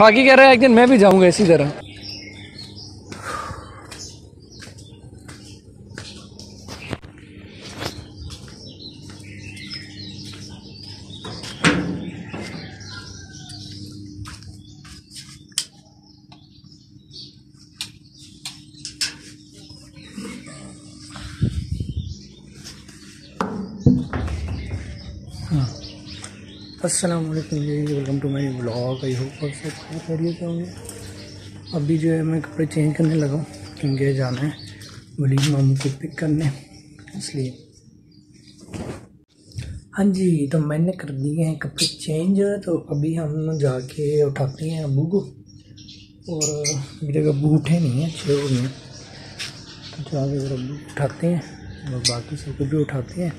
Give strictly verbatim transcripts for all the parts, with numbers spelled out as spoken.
फाकी कह रहा है एक दिन मैं भी जाऊंगा इसी तरह। अस्सलाम वालेकुम, welcome to my vlog. I hope आप सब खैर खैरियत होंगे। अभी जो है मैं कपड़े चेंज करने लगा हूँ क्योंकि जाना है वलीद मामू को पिक करने, इसलिए। हाँ जी, तो मैंने कर दिए हैं कपड़े चेंज, तो अभी हम जाके उठाते हैं अबू को। और अभी तक अबू उठे नहीं हैं, छः हो गए हैं, तो जाके और अबू उठाते हैं और बाकी सबको भी उठाते हैं।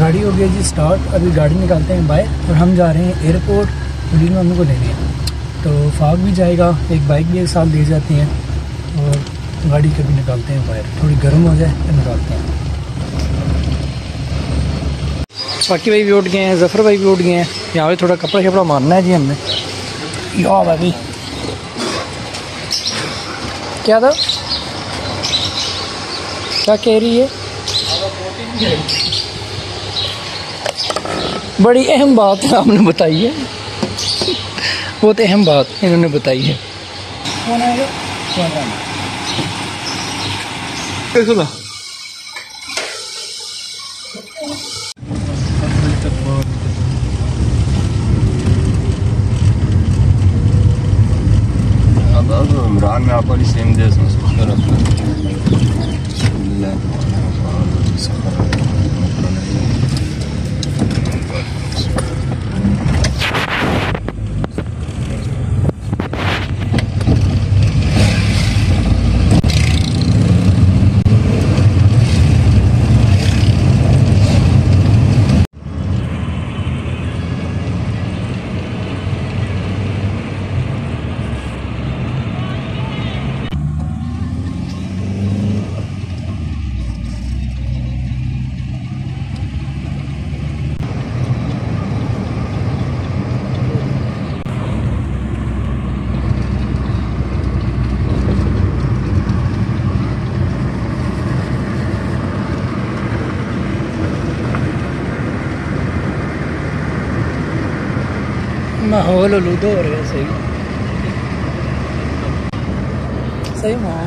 गाड़ी हो गया जी स्टार्ट, अभी गाड़ी निकालते हैं बाहर और हम जा रहे हैं एयरपोर्ट वलीद मामू को लेने। तो फाग भी जाएगा, एक बाइक भी एक साथ ले जाते हैं और गाड़ी कभी निकालते हैं बाहर, थोड़ी गर्म हो जाए तो निकालते हैं। फाकी भाई भी उठ गए हैं, जफ़र भाई भी उठ गए हैं। यहाँ पर थोड़ा कपड़ा शपड़ा मारना है जी हमने। या भाभी क्या था, क्या कह रही है, बड़ी अहम बात आपने बताई है, बहुत अहम बात इन्होंने बताई है। कौन आएगा? कौन आएगा? इमरान में आप सेम देश में माहौल आलूदा हो रहा है। सही सही माहौल।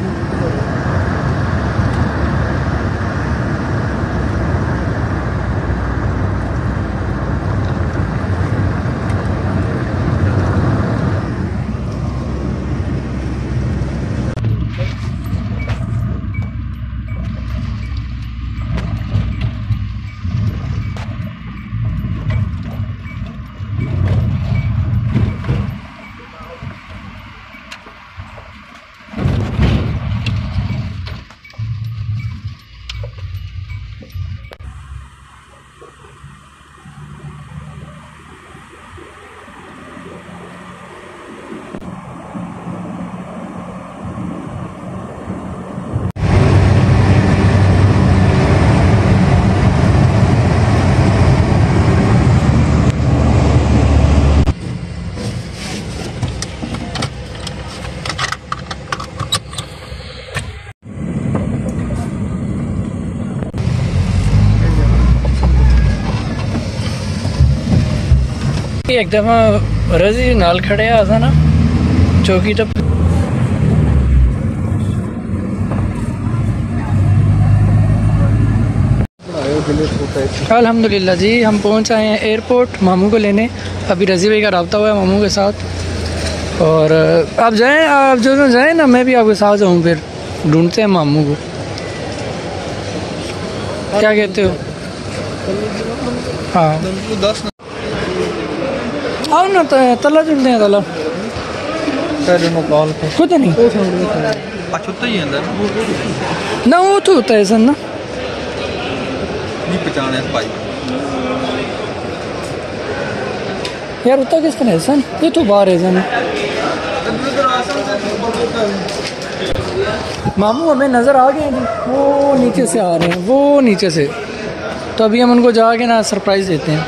एक दफा रजी नाल खड़े आसा ना चौकी तो अल्हम्दुलिल्लाह जी हम पहुंच आए हैं एयरपोर्ट मामू को लेने। अभी रजी भाई का रब्ता हुआ है मामू के साथ, और आप जाएं, आप जो जो जाएं ना, मैं भी आपके साथ जाऊं, फिर ढूंढते हैं मामू को। क्या कहते हो? हाँ आओ ना, तला जुड़ते हैं, तला खुद नहीं ना वो तो होता है सर ना यार, उतना किस तरह है सन, ये तो बाहर है सन। मामू हमें नज़र आ गए हैं, वो नीचे से आ रहे हैं, वो नीचे से। तो अभी हम उनको जाके ना सरप्राइज़ देते हैं।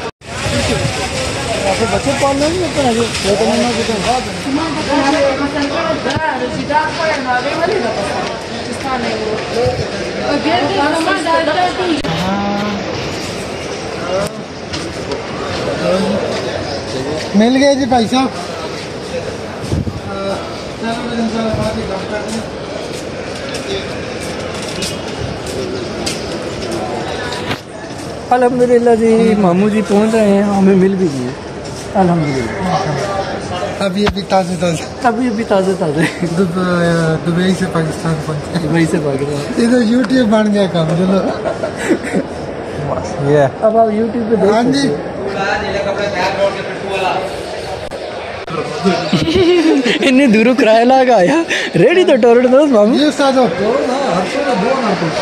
मिल गए जी भाई साहब। अल्हम्दुलिल्लाह जी मामू जी पहुंच रहे हैं, हमें मिल भी गए अल्हम्दुलिल्लाह। अभी अभी ताज़े ताज़े अभी अभी ताज़े ताज़े दुबई से पाकिस्तान पहुंचे। दुबई से पाकिस्तान इधर यूट्यूब बन गया काम। चलो ये अब आप यूट्यूब पे देख सकते हैं। इन्हें दूर किराया लगा आया रेडी तो टोरट दोस्त मामू ये साथ हो तो ना हर तरह दो ना कुछ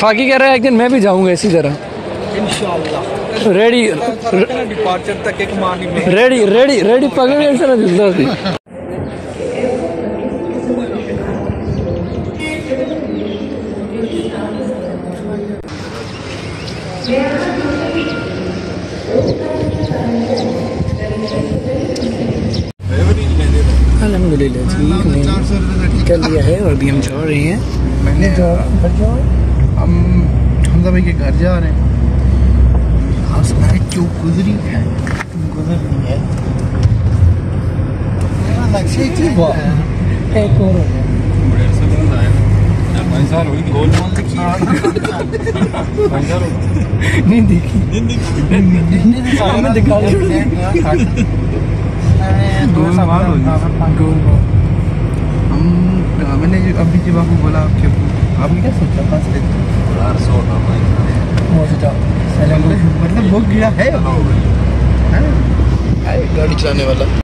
फाकी कह रहा है एक दिन मैं भी जाऊंगा इसी तरह इंशाल्लाह। रेडी डिपार्चर तक एक मानी में रेडी रेडी रेडी पकड़ के सर दोस्त। अल्हम्दुलिल्लाह जी मैंने कर लिया है और अभी हम जा रहे हैं। मैंने हम हमजा भाई के घर जा रहे हैं। लास्ट नाइट जो गुजरी है गुजर रही है एक और नहीं देखी हमें दिखा हम मैंने अभी जब आपको बोला आपके आपने क्या सोचा था मतलब वो गिरा है गाड़ी चलाने वाला।